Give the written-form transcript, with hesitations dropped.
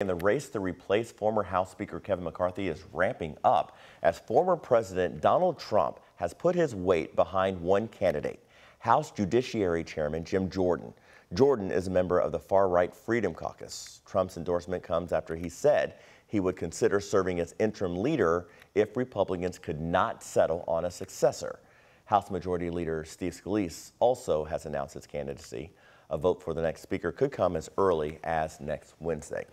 And the race to replace former House Speaker Kevin McCarthy is ramping up as former President Donald Trump has put his weight behind one candidate, House Judiciary Chairman Jim Jordan. Jordan is a member of the far-right Freedom Caucus. Trump's endorsement comes after he said he would consider serving as interim leader if Republicans could not settle on a successor. House Majority Leader Steve Scalise also has announced his candidacy. A vote for the next speaker could come as early as next Wednesday.